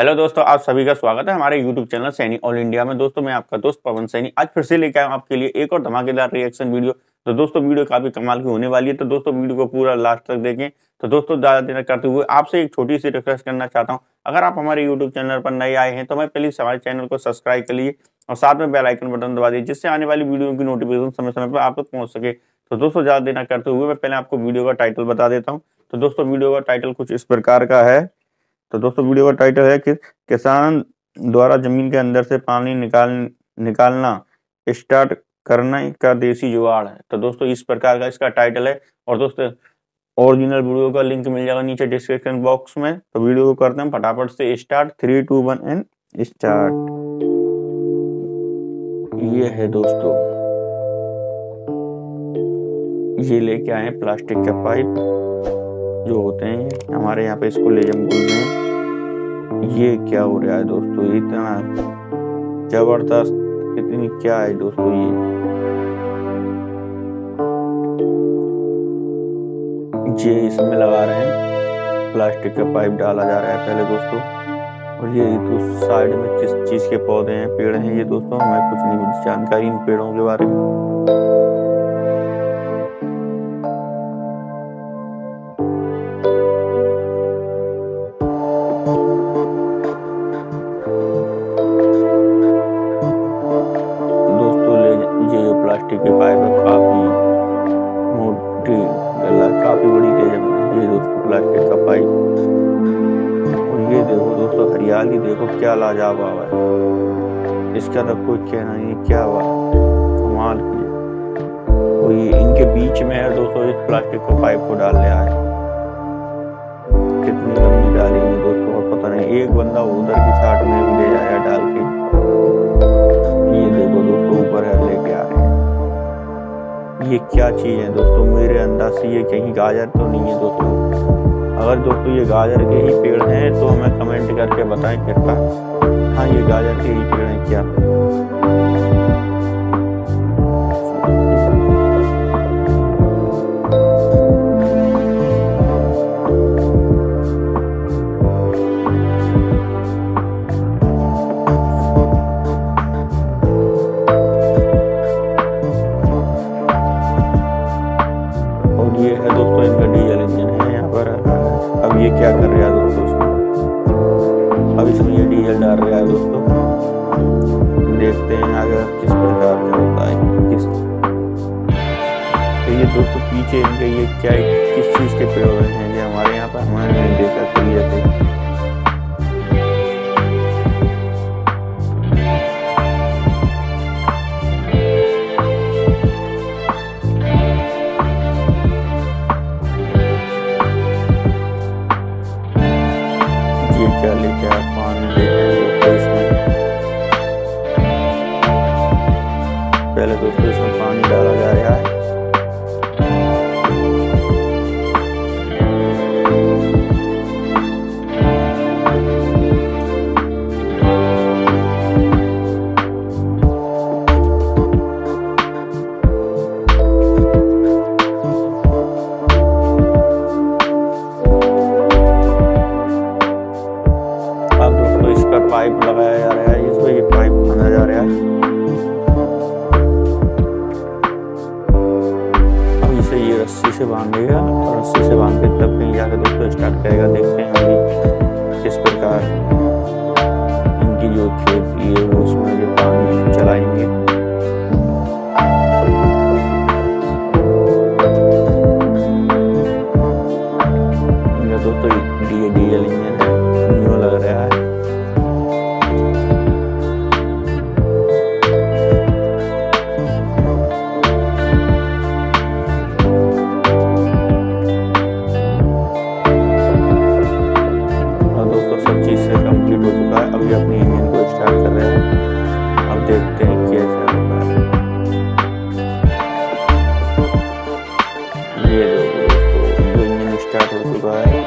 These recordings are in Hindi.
हेलो दोस्तों, आप सभी का स्वागत है हमारे YouTube channel Saini all India में। दोस्तों मैं आपका दोस्त पवन सैनी आज फिर से लेकर आया हूं आपके लिए एक और धमाकेदार रिएक्शन वीडियो। तो दोस्तों वीडियो काफी कमाल की होने वाली है, तो दोस्तों वीडियो को पूरा लास्ट तक देखें। तो दोस्तों ज्यादा देर करते हुए आपसे एक छोटी सी रिक्वेस्ट करना चाहता हूँ, अगर आप हमारे यूट्यूब चैनल पर नए आए हैं तो मैं प्लीज हमारे चैनल को सब्सक्राइब कर लीजिए और साथ में बेल आइकन बटन दबा दीजिए, जिससे आने वाली वीडियो की नोटिफिकेशन समय समय पर आप तक पहुंच सके। तो दोस्तों ज्यादा देर करते हुए मैं पहले आपको वीडियो का टाइटल बता देता हूँ। तो दोस्तों वीडियो का टाइटल कुछ इस प्रकार का है। तो दोस्तों वीडियो का टाइटल है कि किसान द्वारा जमीन के अंदर से पानी निकालना स्टार्ट करने का देसी जुगाड़ है। तो दोस्तों इस प्रकार का इसका टाइटल है और दोस्तों ओरिजिनल वीडियो का लिंक मिल जाएगा नीचे डिस्क्रिप्शन बॉक्स में। तो वीडियो को करते हैं फटाफट से स्टार्ट। 3, 2, 1 and start. ये है दोस्तों, ये लेके आए प्लास्टिक का पाइप जो होते हैं हमारे यहाँ पे, इसको लेजम बोलते हैं। ये क्या हो रहा है दोस्तों, इतना जबरदस्त, इतनी क्या है दोस्तों ये इसमें लगा रहे हैं, प्लास्टिक का पाइप डाला जा रहा है पहले दोस्तों। और ये तो साइड में किस चीज के पौधे हैं, पेड़ हैं ये दोस्तों, हमें कुछ नहीं जानकारी इन पेड़ों के बारे में। के पाइप में काफी मोटी गला, काफी बड़ी है ये दोस्तों प्लास्टिक का पाइप। और ये देखो दोस्तों हरियाली देखो क्या लाजवाब है, इसका तो कोई कहना नहीं, क्या हुआ कमाल की। और ये इनके बीच में है दोस्तों, इस प्लास्टिक को पाइप को डाल लिया है, कितनी लंबी डालेंगे दोस्तों और पता नहीं। एक बंदा उधर की साइड में भी ले जाया डाल के। ये देखो दोस्तों ऊपर है लेके आ रहे हैं, ये क्या चीज़ है दोस्तों। मेरे अंदाज से ये कहीं गाजर तो नहीं है दोस्तों। अगर दोस्तों ये गाजर के ही पेड़ हैं तो हमें कमेंट करके बताएं कृपया। हाँ ये गाजर के ही पेड़ हैं क्या। ये है दोस्तों इनका डीजल इंजन है यहाँ पर। अब ये क्या कर रहा है दोस्तों, अब इसमें ये डीजल डाल रहा है दोस्तों। देखते हैं आगे किस प्रकार का होता है किस। तो ये दोस्तों पीछे इनके ये क्या किस चीज के पेड़ हैं ये हमारे यहाँ पर, हमारे नहीं देखा कभी ऐसे। क्या लेके आप पानी लेके इसमें पहले दोस्तों इसमें पानी डाला जा रहा है। पाइप लगाया जा रहा है इसमें, ये पाइप बनाया जा रहा है। अब इसे ये रस्सी से बांधेगा और रस्सी से बांध के तब कहीं जाकर दोस्तों स्टार्ट करेगा। देखते हैं अभी किस प्रकार इनकी जो खेत ये वो उसमें ये पानी चलाएंगे। दोस्तों डीजल इंजन है न्यू लग रहा है। अपनी इंजन को स्टार्ट कर रहे हैं, अब देखते हैं कैसे होता है। ये दोस्तों इंजन स्टार्ट हो चुका है।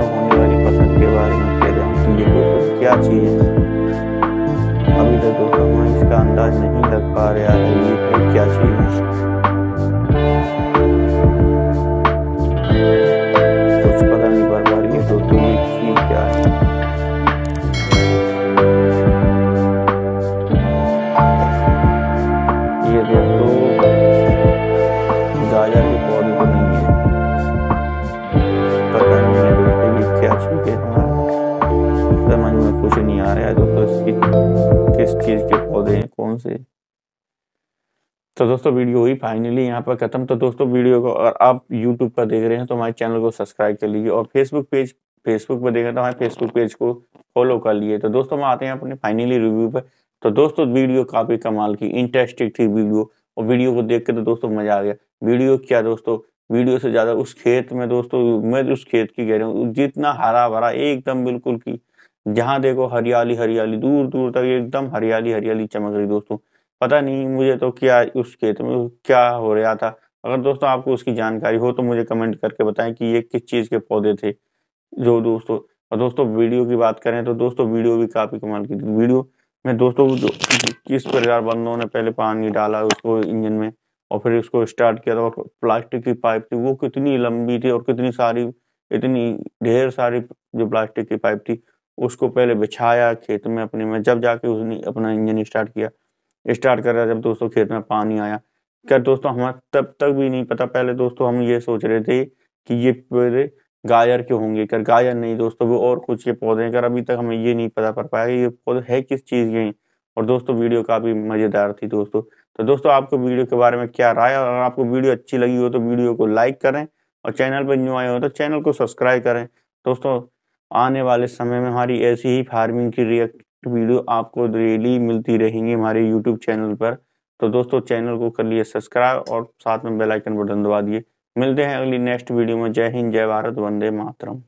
में होने वाली पसंद के बारे में कह रहा हूँ। ये दोस्तों क्या चीज़ है, अभी तक दोस्तों हमें इसका अंदाज नहीं लग पा रहा है ये क्या चीज़ है। कुछ पता नहीं पड़ पा रही है दोस्तों ये चीज़ क्या है। ये दोस्तों गाजर के पौधे तो नहीं है, पता नहीं है दोस्तों ये क्या चीज़ है। समझ में कुछ नहीं आ रहा है दोस्तों इसकी किस चीज़ के पौधे हैं कौन से। तो दोस्तों वीडियो ही फाइनली यहाँ पर ख़त्म। तो दोस्तों वीडियो को अगर आप यूट्यूब पर देख रहे हैं तो हमारे चैनल को सब्सक्राइब कर लीजिए, और फेसबुक पर देख रहे हैं तो हमारे फेसबुक पेज को फॉलो कर लीजिए। तो दोस्तों हम आते हैं अपने फाइनली रिव्यू पर। तो दोस्तों वीडियो काफ़ी कमाल की इंटरेस्टिंग थी वीडियो, और वीडियो को देख के तो दोस्तों मज़ा आ गया। वीडियो क्या दोस्तों, वीडियो से ज़्यादा उस खेत में दोस्तों, मैं उस खेत की कह रहा हूँ, जितना हरा भरा एकदम बिल्कुल की जहाँ देखो हरियाली हरियाली, दूर दूर तक एकदम हरियाली हरियाली चमक रही दोस्तों। पता नहीं मुझे तो क्या उस खेत में क्या हो रहा था। अगर दोस्तों आपको उसकी जानकारी हो तो मुझे कमेंट करके बताएं कि ये किस चीज़ के पौधे थे जो दोस्तों। और दोस्तों वीडियो की बात करें तो दोस्तों वीडियो भी काफ़ी कमाल की। वीडियो में दोस्तों किस प्रकार बंदों ने पहले पानी डाला उसको इंजन में और फिर उसको स्टार्ट किया था, और प्लास्टिक की पाइप थी वो कितनी लंबी थी और कितनी सारी इतनी ढेर सारी जो प्लास्टिक की पाइप थी उसको पहले बिछाया खेत में अपने में, जब जाके उसने अपना इंजन स्टार्ट करा जब दोस्तों खेत में पानी आया। क्या दोस्तों हमें तब तक भी नहीं पता, पहले दोस्तों हम ये सोच रहे थे कि ये पौधे गाजर के होंगे, कर गाजर नहीं दोस्तों वो और कुछ के पौधे हैं। कर अभी तक हमें ये नहीं पता पड़ पाया ये पौधे है किस चीज़ के हैं। और दोस्तों वीडियो काफ़ी मज़ेदार थी दोस्तों। तो दोस्तों आपको वीडियो के बारे में क्या राय, और अगर आपको वीडियो अच्छी लगी हो तो वीडियो को लाइक करें, और चैनल पर न्यू आए हो तो चैनल को सब्सक्राइब करें। दोस्तों आने वाले समय में हमारी ऐसी ही फार्मिंग की रिएक्ट वीडियो आपको डेली मिलती रहेंगी हमारे यूट्यूब चैनल पर। तो दोस्तों चैनल को कर लिए सब्सक्राइब और साथ में बेल आइकन बटन दबा दिए। मिलते हैं अगली नेक्स्ट वीडियो में। जय हिंद, जय भारत, वंदे मातरम।